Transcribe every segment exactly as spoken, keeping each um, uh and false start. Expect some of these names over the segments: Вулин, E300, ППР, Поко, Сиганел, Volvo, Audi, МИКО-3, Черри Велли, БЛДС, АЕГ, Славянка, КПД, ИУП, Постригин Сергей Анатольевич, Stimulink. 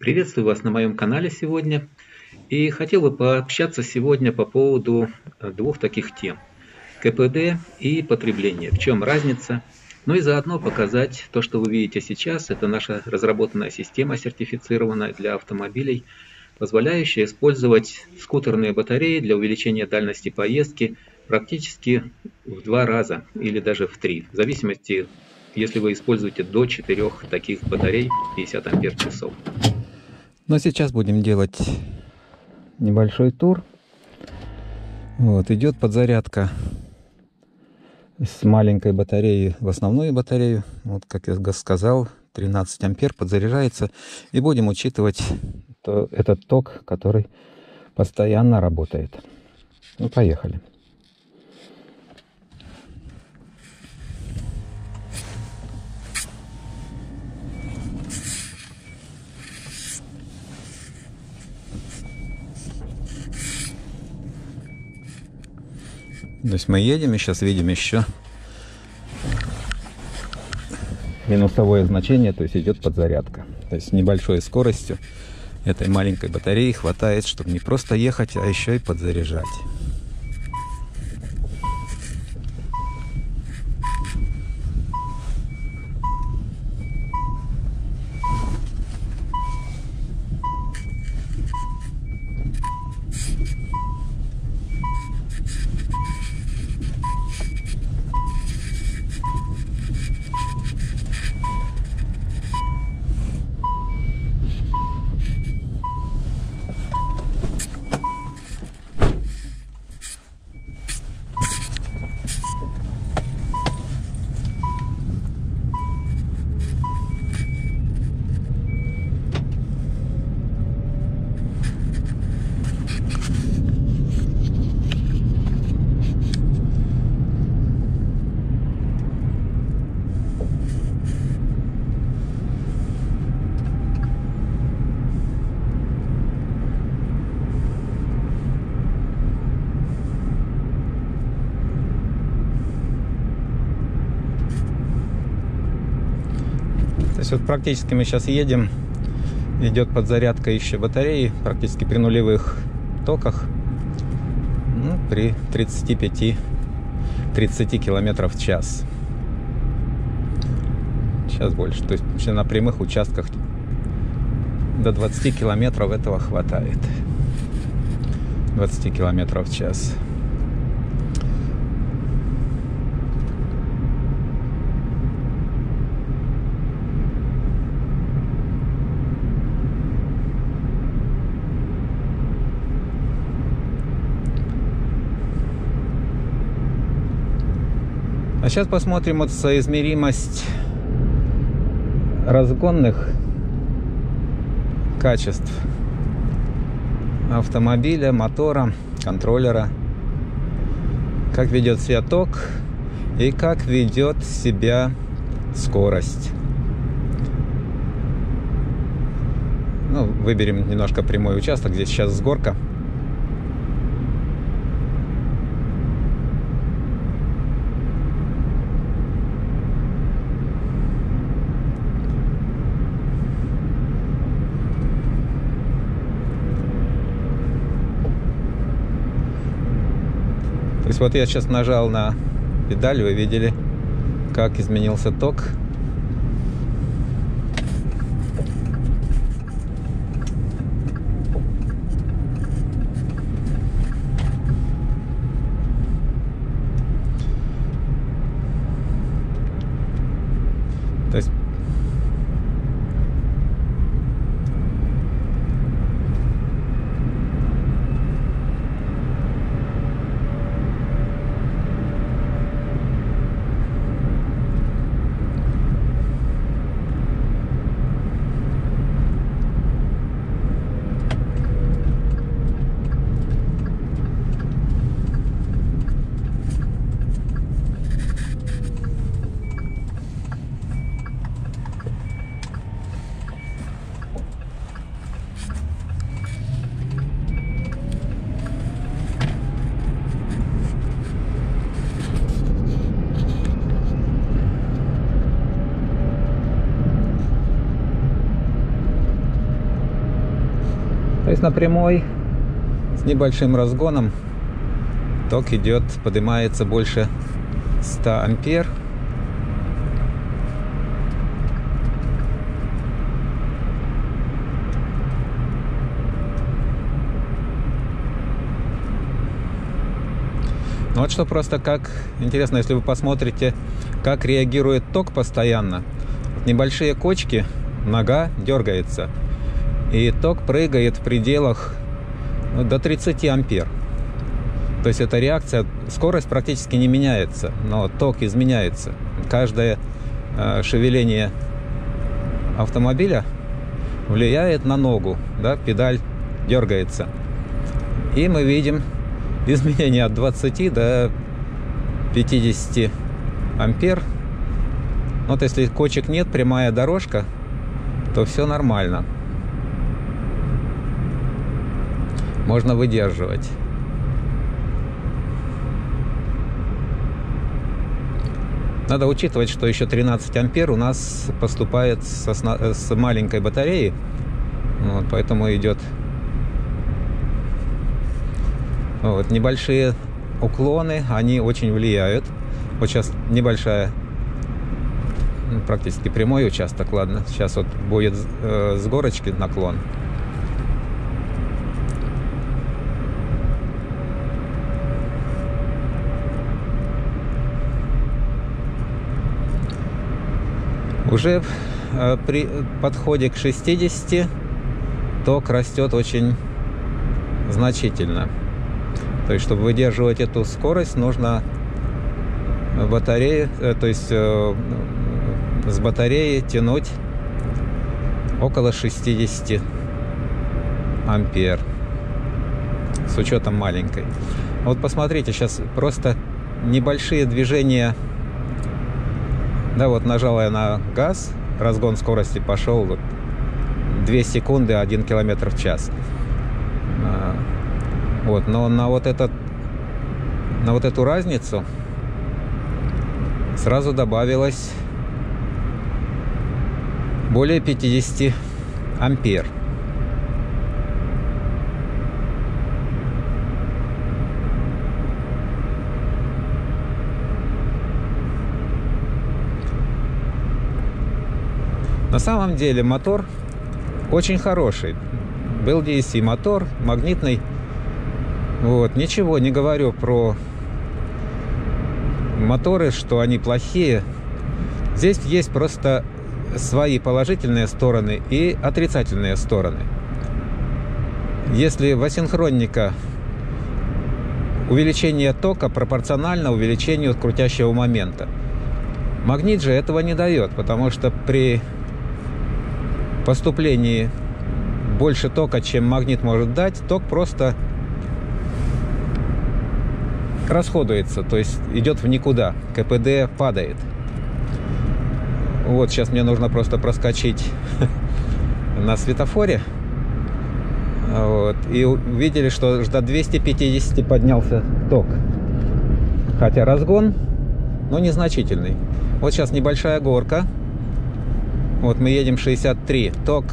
Приветствую вас на моем канале сегодня и хотел бы пообщаться сегодня по поводу двух таких тем: КПД и потребление, в чем разница, ну и заодно показать то, что вы видите сейчас. Это наша разработанная система, сертифицированная для автомобилей, позволяющая использовать скутерные батареи для увеличения дальности поездки практически в два раза или даже в три, в зависимости, если вы используете до четырёх таких батарей пятьдесят ампер часов. Но сейчас будем делать небольшой тур. Вот, идет подзарядка с маленькой батареи в основную батарею. Вот, как я сказал, тринадцать ампер подзаряжается. И будем учитывать то, этот ток, который постоянно работает. Ну, поехали. То есть мы едем и сейчас видим еще минусовое значение, то есть идет подзарядка. То есть небольшой скоростью этой маленькой батареи хватает, чтобы не просто ехать, а еще и подзаряжать. Вот практически мы сейчас едем, идет подзарядка еще батареи практически при нулевых токах, ну, при тридцати пяти — тридцати километров в час. Сейчас больше, то есть на прямых участках до двадцати километров этого хватает, двадцати километров в час. А сейчас посмотрим вот соизмеримость разгонных качеств автомобиля, мотора, контроллера. Как ведет себя ток и как ведет себя скорость. Ну, выберем немножко прямой участок, здесь сейчас с горка. То есть вот я сейчас нажал на педаль, вы видели, как изменился ток. То есть То есть на прямой с небольшим разгоном ток идет, поднимается больше ста ампер. Ну вот что просто как интересно, если вы посмотрите, как реагирует ток постоянно. Небольшие кочки, нога дергается, и ток прыгает в пределах ну, до тридцати ампер. То есть эта реакция, скорость практически не меняется, но ток изменяется. Каждое э, шевеление автомобиля влияет на ногу, да, педаль дергается. И мы видим изменения от двадцати до пятидесяти ампер. Вот если кочек нет, прямая дорожка, то все нормально. Можно выдерживать. Надо учитывать, что еще тринадцать ампер у нас поступает со, с маленькой батареи. Вот, поэтому идет вот, небольшие уклоны, они очень влияют. Вот сейчас небольшая, ну, практически прямой участок, ладно. Сейчас вот будет э, с горочки наклон. Уже э, при подходе к шестидесяти ток растет очень значительно. То есть, чтобы выдерживать эту скорость, нужно батарею, э, то есть э, с батареи тянуть около шестидесяти ампер с учетом маленькой. Вот посмотрите, сейчас просто небольшие движения. Да, вот нажала я на газ, разгон скорости пошел вот, две секунды один километр в час. Вот, но на вот этот, на вот эту разницу сразу добавилось более пятидесяти ампер. На самом деле мотор очень хороший. Был ди а один мотор, магнитный. Вот, ничего не говорю про моторы, что они плохие. Здесь есть просто свои положительные стороны и отрицательные стороны. Если в асинхронника увеличение тока пропорционально увеличению крутящего момента. Магнит же этого не дает, потому что при поступлении больше тока, чем магнит может дать, ток просто расходуется, то есть идет в никуда, КПД падает. Вот сейчас мне нужно просто проскочить на светофоре. Вот, и увидели, что до двухсот пятидесяти поднялся ток, хотя разгон, но незначительный. Вот сейчас небольшая горка. Вот мы едем шестьдесят три, ток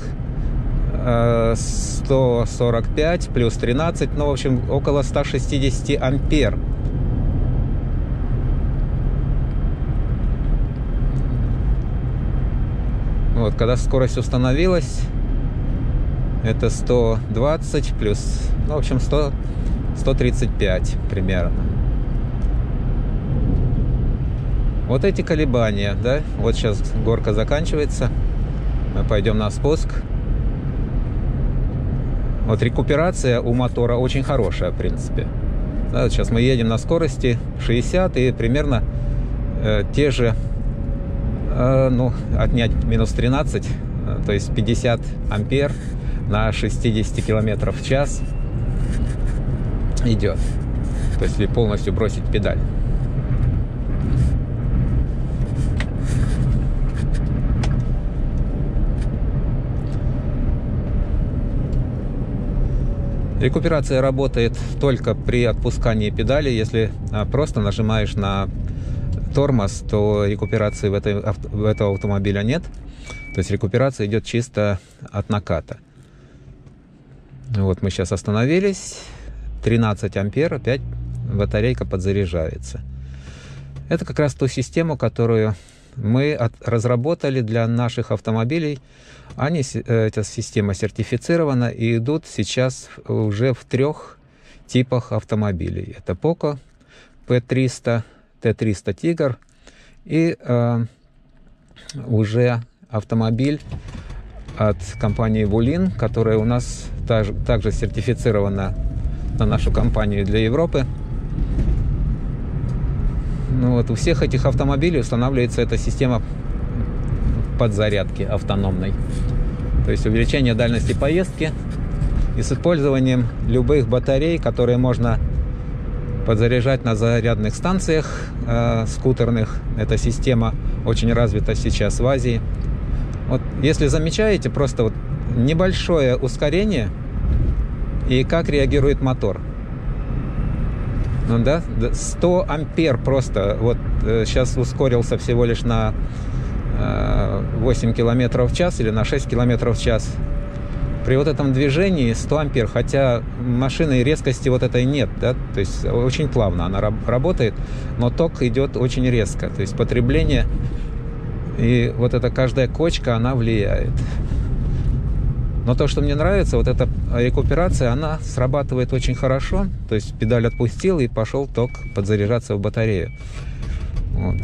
э, сто сорок пять плюс тринадцать, ну, в общем, около ста шестидесяти ампер. Вот, когда скорость установилась, это сто двадцать плюс, ну, в общем, сто, сто тридцать пять примерно. Вот эти колебания, да, вот сейчас горка заканчивается, мы пойдем на спуск. Вот рекуперация у мотора очень хорошая, в принципе. Да, вот сейчас мы едем на скорости шестьдесят и примерно э, те же, э, ну, отнять минус тринадцать, э, то есть пятьдесят ампер на шестидесяти километрах в час идет. То есть если полностью бросить педаль. Рекуперация работает только при отпускании педали. Если просто нажимаешь на тормоз, то рекуперации в, этой, в этого автомобиля нет. То есть рекуперация идет чисто от наката. Вот мы сейчас остановились. тринадцать ампер, опять батарейка подзаряжается. Это как раз ту систему, которую мы от, разработали для наших автомобилей. Они, эта система сертифицирована и идут сейчас уже в трех типах автомобилей. Это Поко, П триста, Т триста Тигр и э, уже автомобиль от компании Вулин, которая у нас также, также сертифицирована на нашу компанию для Европы. Ну вот, у всех этих автомобилей устанавливается эта система подзарядки автономной. То есть увеличение дальности поездки и с использованием любых батарей, которые можно подзаряжать на зарядных станциях э, скутерных. Эта система очень развита сейчас в Азии. Вот, если замечаете, просто вот небольшое ускорение и как реагирует мотор. Ну, да, сто ампер просто. Вот э, сейчас ускорился всего лишь на э, восемь километров в час или на шесть километров в час. При вот этом движении сто ампер, хотя машины резкости вот этой нет, да, то есть очень плавно она работает, но ток идет очень резко, то есть потребление и вот эта каждая кочка, она влияет. Но то, что мне нравится, вот эта рекуперация, она срабатывает очень хорошо. То есть педаль отпустил и пошел ток подзаряжаться в батарею. Вот.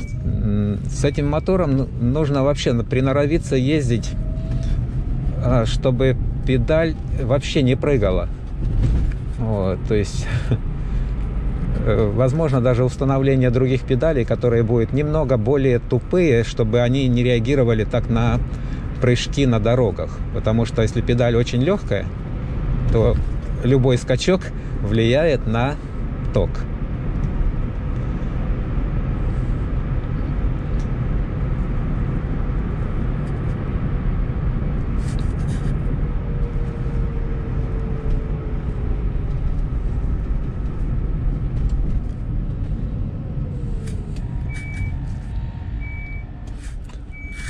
С этим мотором нужно вообще приноровиться ездить, чтобы педаль вообще не прыгала. Вот. То есть, возможно, даже установление других педалей, которые будут немного более тупые, чтобы они не реагировали так на прыжки на дорогах, потому что если педаль очень легкая, то любой скачок влияет на ток.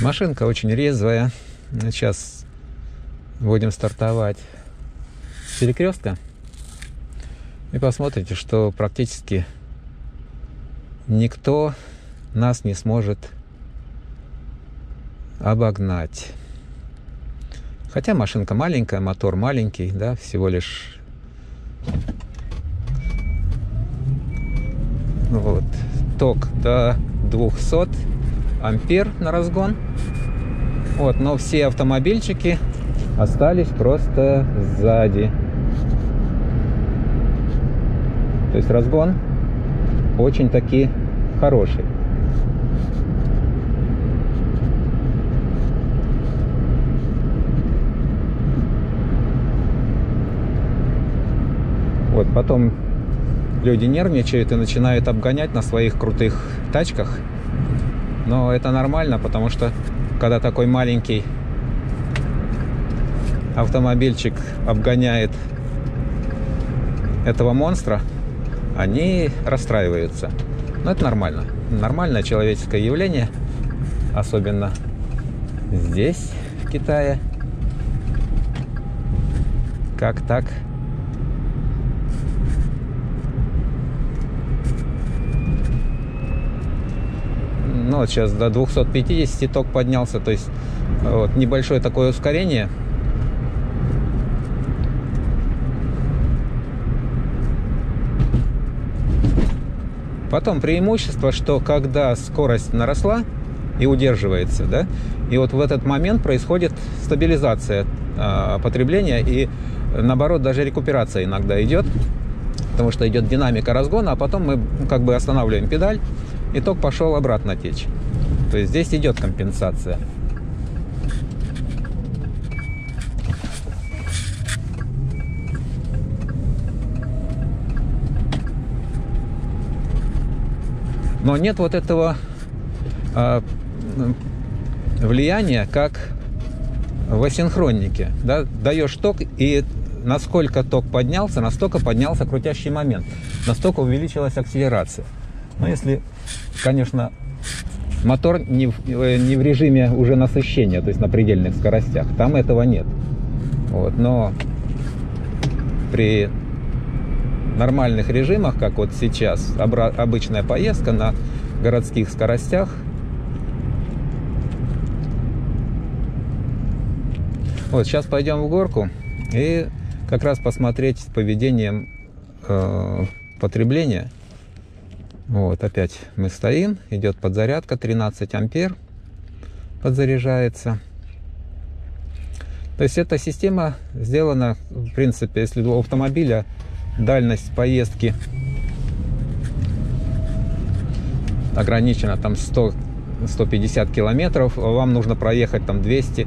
Машинка очень резвая. Сейчас будем стартовать с перекрестка. И посмотрите, что практически никто нас не сможет обогнать. Хотя машинка маленькая, мотор маленький, да, всего лишь... Вот. Ток до двухсот ампер на разгон. Вот, но все автомобильчики остались просто сзади. То есть разгон очень таки хороший. Вот, потом люди нервничают и начинают обгонять на своих крутых тачках. Но это нормально, потому что когда такой маленький автомобильчик обгоняет этого монстра, они расстраиваются. Но это нормально. Нормальное человеческое явление, особенно здесь, в Китае. Как так? Ну, вот сейчас до двухсот пятидесяти ток поднялся, то есть вот, небольшое такое ускорение. Потом преимущество, что когда скорость наросла и удерживается, да, и вот в этот момент происходит стабилизация э, потребления и, наоборот, даже рекуперация иногда идет, потому что идет динамика разгона, а потом мы как бы останавливаем педаль. И ток пошел обратно течь. То есть здесь идет компенсация. Но нет вот этого а, влияния, как в асинхроннике. Да? Даешь ток, и насколько ток поднялся, настолько поднялся крутящий момент. Настолько увеличилась акселерация. Но если, конечно, мотор не в, не в режиме уже насыщения, то есть на предельных скоростях, там этого нет. Вот, но при нормальных режимах, как вот сейчас, обычная поездка на городских скоростях. Вот, сейчас пойдем в горку и как раз посмотреть поведение э, потребления. Вот, опять мы стоим, идет подзарядка, тринадцать ампер подзаряжается. То есть эта система сделана, в принципе, если у автомобиля дальность поездки ограничена там сто — сто пятьдесят километров, вам нужно проехать там двести.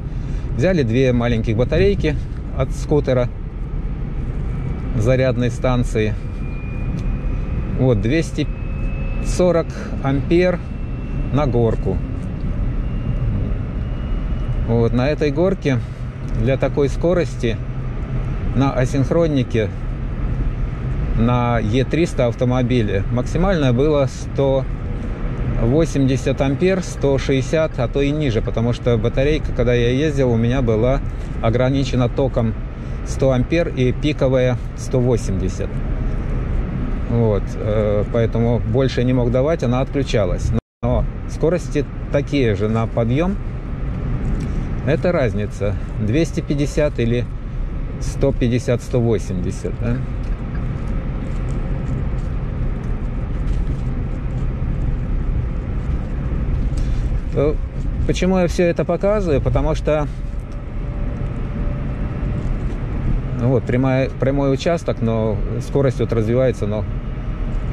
Взяли две маленьких батарейки от скутера зарядной станции. Вот двести сорок ампер на горку. Вот на этой горке для такой скорости на асинхроннике на Е триста автомобиле максимально было сто восемьдесят ампер, сто шестьдесят, а то и ниже, потому что батарейка, когда я ездил, у меня была ограничена током сто ампер и пиковая сто восемьдесят. Вот, поэтому больше не мог давать, она отключалась. Но скорости такие же на подъем. Это разница двести пятьдесят или сто пятьдесят — сто восемьдесят, да? Почему я все это показываю? Потому что вот прямой, прямой участок, но скорость вот развивается, но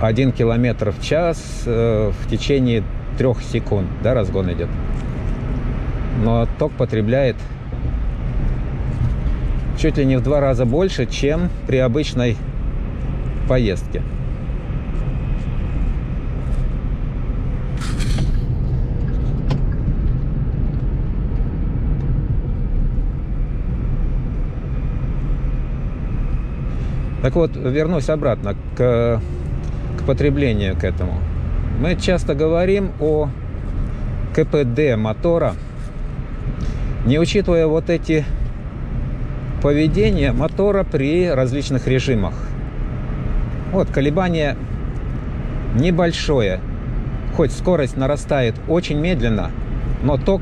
один километр в час э, в течение трёх секунд, да, разгон идет. Но ток потребляет чуть ли не в два раза больше, чем при обычной поездке. Так вот, вернусь обратно к, к потреблению, к этому. Мы часто говорим о КПД мотора, не учитывая вот эти поведения мотора при различных режимах. Вот колебание небольшое, хоть скорость нарастает очень медленно, но ток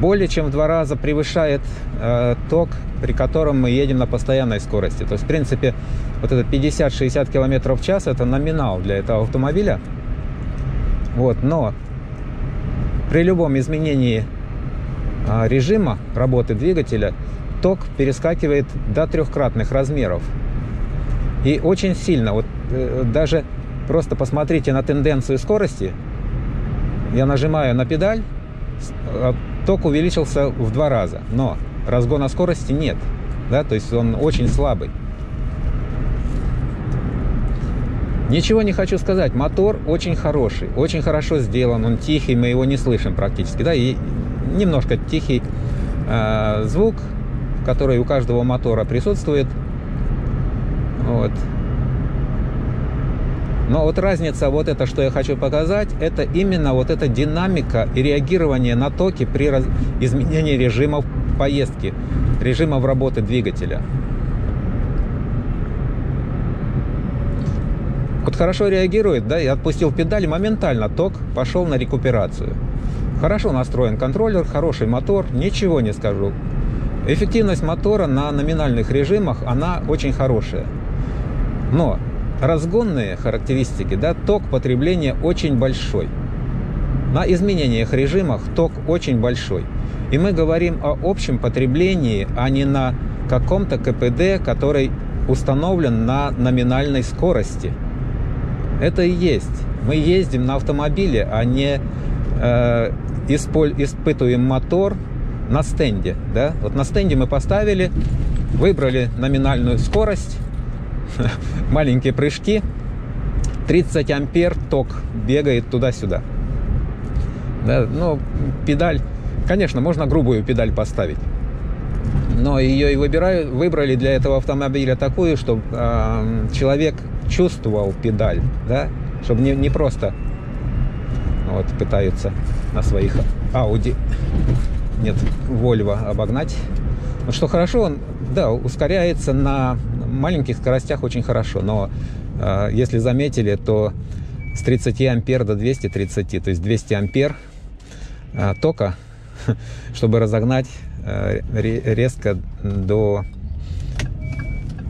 более чем в два раза превышает э, ток, при котором мы едем на постоянной скорости. То есть, в принципе, вот это пятьдесят — шестьдесят километров в час – это номинал для этого автомобиля. Вот, но при любом изменении э, режима работы двигателя ток перескакивает до трехкратных размеров. И очень сильно. Вот, э, даже просто посмотрите на тенденцию скорости. Я нажимаю на педаль. Ток увеличился в два раза, но разгона скорости нет, да, то есть он очень слабый. Ничего не хочу сказать, мотор очень хороший, очень хорошо сделан, он тихий, мы его не слышим практически, да, и немножко тихий э, звук, который у каждого мотора присутствует, вот. Но вот разница, вот это, что я хочу показать, это именно вот эта динамика и реагирование на токи при раз... изменении режимов поездки, режимов работы двигателя. Вот хорошо реагирует, да, я отпустил педаль, моментально ток пошел на рекуперацию. Хорошо настроен контроллер, хороший мотор, ничего не скажу. Эффективность мотора на номинальных режимах, она очень хорошая. Но разгонные характеристики, да, ток потребления очень большой. На изменениях режимах ток очень большой. И мы говорим о общем потреблении, а не на каком-то КПД, который установлен на номинальной скорости. Это и есть. Мы ездим на автомобиле, а не э, испытываем мотор на стенде. Да? Вот на стенде мы поставили, выбрали номинальную скорость. Маленькие прыжки, тридцать ампер ток бегает туда-сюда, да, но педаль, конечно, можно грубую педаль поставить, но ее и выбираю, выбрали для этого автомобиля такую, чтобы э, человек чувствовал педаль, да, чтобы не, не просто вот пытаются на своих Audi, нет, Volvo обогнать. Что хорошо, он, да, ускоряется на маленьких скоростях очень хорошо, но э, если заметили, то с тридцати ампер до двухсот тридцати, то есть двести ампер э, тока, чтобы разогнать э, резко до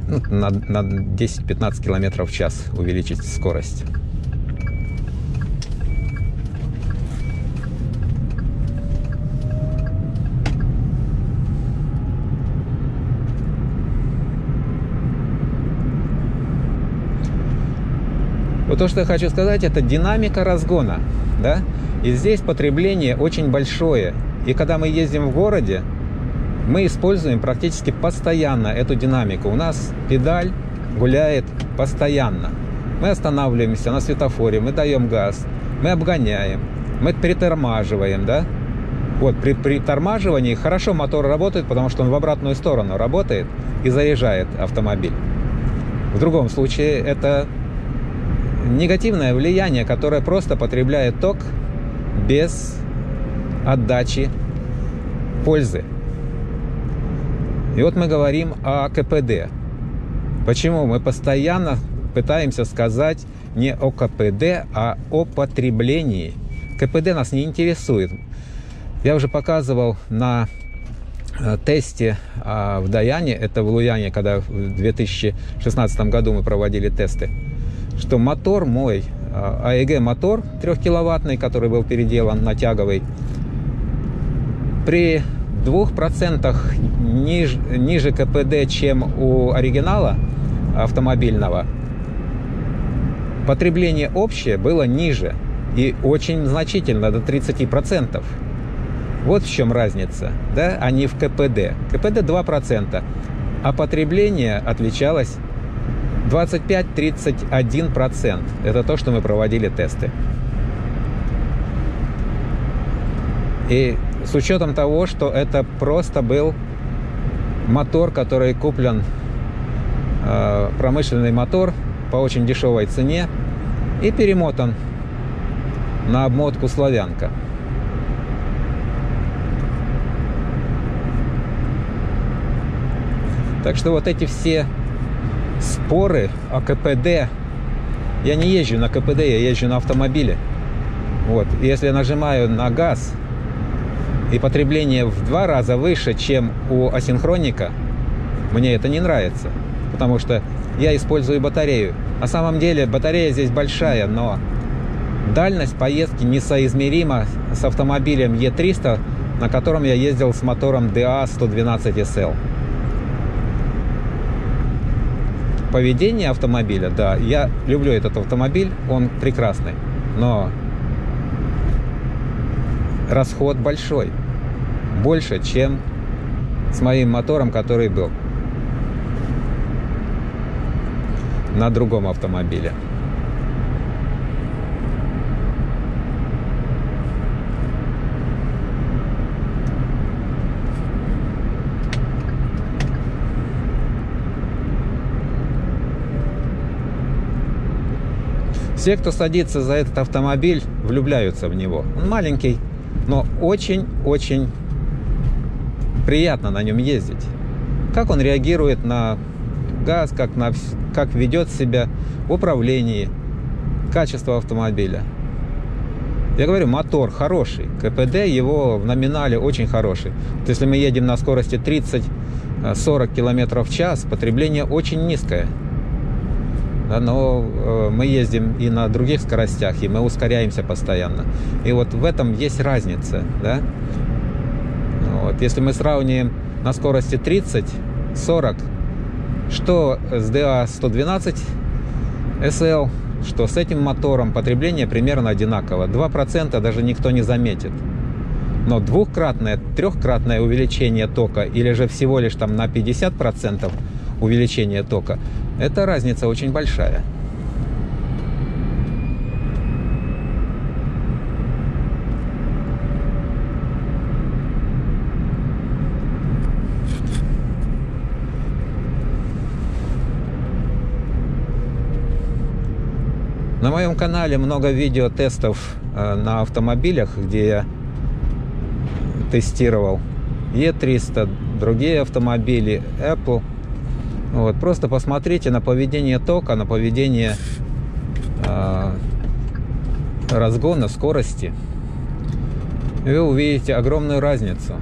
ну, на, на десять-пятнадцать километров в час, увеличить скорость. Вот то, что я хочу сказать, это динамика разгона, да? И здесь потребление очень большое. И когда мы ездим в городе, мы используем практически постоянно эту динамику. У нас педаль гуляет постоянно. Мы останавливаемся на светофоре, мы даем газ, мы обгоняем, мы притормаживаем, да? Вот при притормаживании хорошо мотор работает, потому что он в обратную сторону работает и заряжает автомобиль. В другом случае это негативное влияние, которое просто потребляет ток без отдачи пользы. И вот мы говорим о КПД. Почему мы постоянно пытаемся сказать не о КПД, а о потреблении? КПД нас не интересует. Я уже показывал на тесте в Даяне, это в Луяне, когда в две тысячи шестнадцатом году мы проводили тесты, что мотор мой, АЕГ мотор трехкиловаттный, который был переделан на тяговый, при двух процентах ниже, ниже КПД, чем у оригинала автомобильного, потребление общее было ниже и очень значительно, до тридцати процентов. Вот в чем разница, да, а не в КПД. КПД два процента, а потребление отличалось двадцать пять — тридцать один процент. Это то, что мы проводили тесты. И с учетом того, что это просто был мотор, который куплен, э, промышленный мотор по очень дешевой цене и перемотан на обмотку «Славянка». Так что вот эти все споры о КПД. Я не езжу на КПД, я езжу на автомобиле. Вот. Если я нажимаю на газ, и потребление в два раза выше, чем у асинхроника, мне это не нравится, потому что я использую батарею. На самом деле батарея здесь большая, но дальность поездки несоизмерима с автомобилем Е триста, на котором я ездил с мотором Д А сто двенадцать эс эл. Поведение автомобиля, да, я люблю этот автомобиль, он прекрасный, но расход большой, больше, чем с моим мотором, который был на другом автомобиле. Все, кто садится за этот автомобиль, влюбляются в него. Он маленький, но очень-очень приятно на нем ездить. Как он реагирует на газ, как, на, как ведет себя в управлении, качество автомобиля. Я говорю, мотор хороший, КПД его в номинале очень хороший. Вот если мы едем на скорости тридцать-сорок километров в час, потребление очень низкое. Но мы ездим и на других скоростях, и мы ускоряемся постоянно. И вот в этом есть разница, да? Вот. Если мы сравним на скорости тридцать-сорок, что с Д А сто двенадцать эс эл, что с этим мотором, потребление примерно одинаково. два процента даже никто не заметит. Но двукратное, трехкратное увеличение тока, или же всего лишь там на пятьдесят процентов увеличение тока, эта разница очень большая. На моем канале много видео тестов на автомобилях, где я тестировал Е триста, другие автомобили, Apple. Вот, просто посмотрите на поведение тока, на поведение э, разгона, скорости. И вы увидите огромную разницу.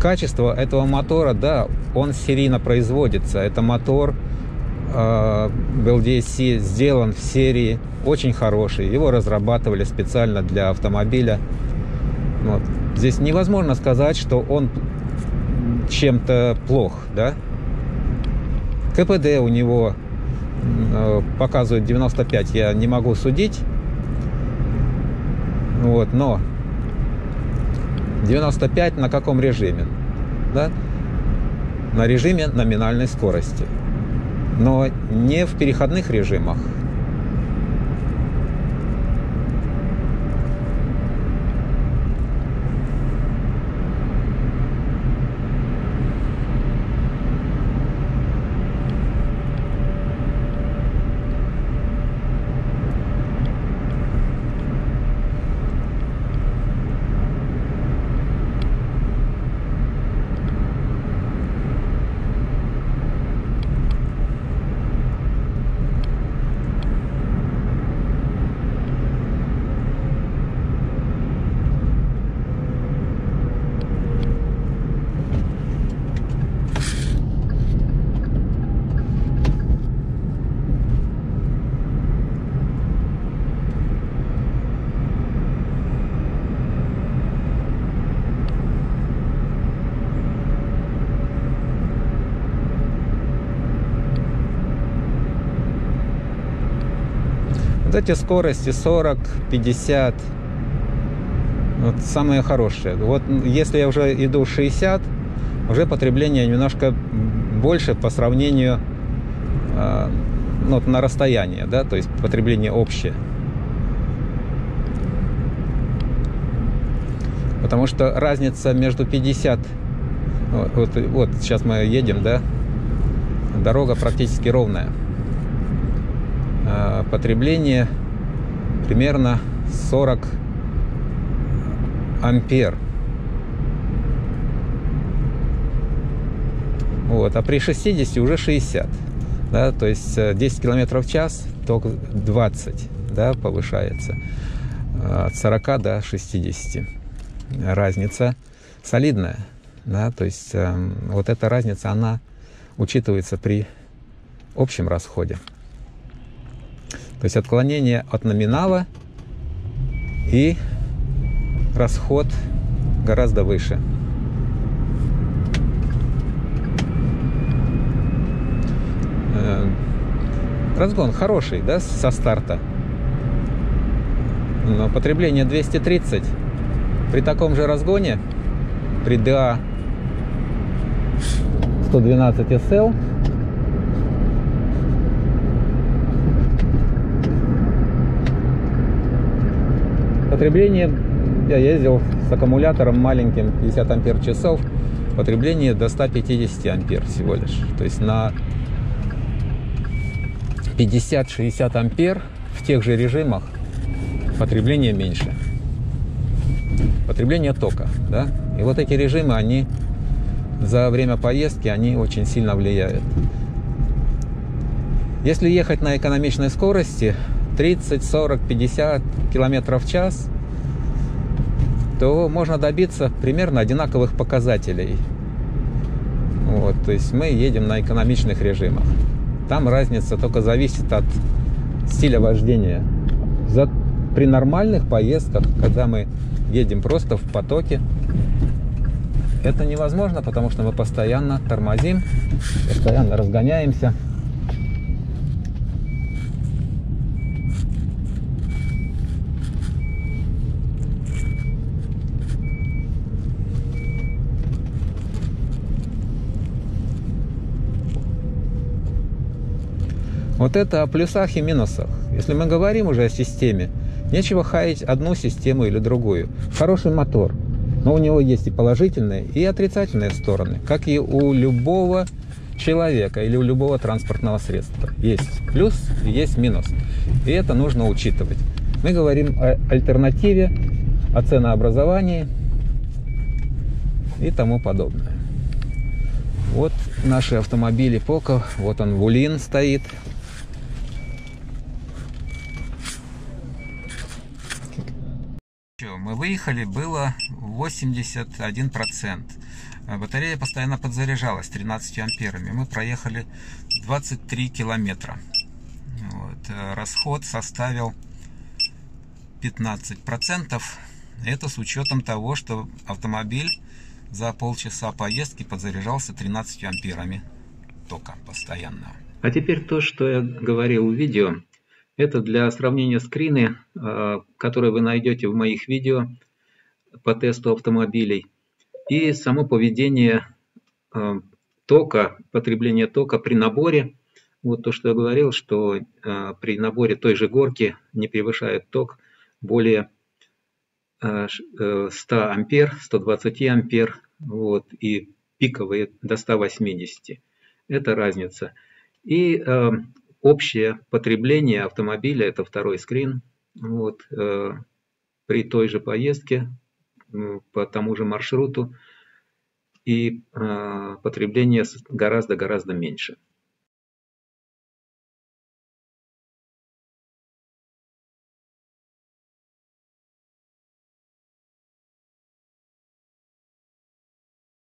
Качество этого мотора, да, он серийно производится. Это мотор э, бэ эл дэ эс сделан в серии, очень хороший. Его разрабатывали специально для автомобиля. Вот. Здесь невозможно сказать, что он чем-то плох, да? ка пэ дэ у него э, показывает девяносто пять, я не могу судить. Вот, но девяносто пять на каком режиме? Да? На режиме номинальной скорости. Но не в переходных режимах. Эти скорости сорок, пятьдесят, вот самые хорошие. Вот если я уже иду шестьдесят, уже потребление немножко больше по сравнению э, ну, на расстоянии, да, то есть потребление общее. Потому что разница между пятьюдесятью, вот, вот, вот сейчас мы едем, да, дорога практически ровная. Потребление примерно сорок ампер. Вот, а при шестидесяти уже шестьдесят, да, то есть десять километров в час, ток двадцать, да, повышается от сорока до шестидесяти. Разница солидная, да, то есть вот эта разница, она учитывается при общем расходе. То есть отклонение от номинала, и расход гораздо выше. Разгон хороший, да, со старта. Но потребление двести тридцать. При таком же разгоне, при ди эй сто двенадцать эс эл, потребление, я ездил с аккумулятором маленьким пятьдесят ампер часов, потребление до ста пятидесяти ампер всего лишь. То есть на пятьдесят-шестьдесят ампер в тех же режимах потребление меньше. Потребление тока, да? И вот эти режимы, они за время поездки, они очень сильно влияют. Если ехать на экономичной скорости, тридцать, сорок, пятьдесят километров в час, то можно добиться примерно одинаковых показателей. Вот, то есть мы едем на экономичных режимах. Там разница только зависит от стиля вождения. За, при нормальных поездках, когда мы едем просто в потоке, это невозможно, потому что мы постоянно тормозим, постоянно разгоняемся. Вот это о плюсах и минусах. Если мы говорим уже о системе, нечего хаять одну систему или другую. Хороший мотор, но у него есть и положительные, и отрицательные стороны, как и у любого человека или у любого транспортного средства. Есть плюс, есть минус. И это нужно учитывать. Мы говорим о альтернативе, о ценообразовании, и тому подобное. Вот наши автомобили Поко. Вот он, Вулин стоит. Мы выехали, было восемьдесят один процент. Батарея постоянно подзаряжалась тринадцатью амперами. Мы проехали двадцать три километра. Вот. Расход составил пятнадцать процентов. Это с учетом того, что автомобиль за полчаса поездки подзаряжался тринадцатью амперами тока постоянно. А теперь то, что я говорил в видео. Это для сравнения скрины, которые вы найдете в моих видео по тесту автомобилей. И само поведение тока, потребление тока при наборе. Вот то, что я говорил, что при наборе той же горки не превышает ток более ста ампер, ста двадцати ампер, вот, и пиковые до ста восьмидесяти. Это разница. И э, общее потребление автомобиля, это второй скрин, вот, э, при той же поездке, по тому же маршруту, и э, потребление гораздо-гораздо меньше.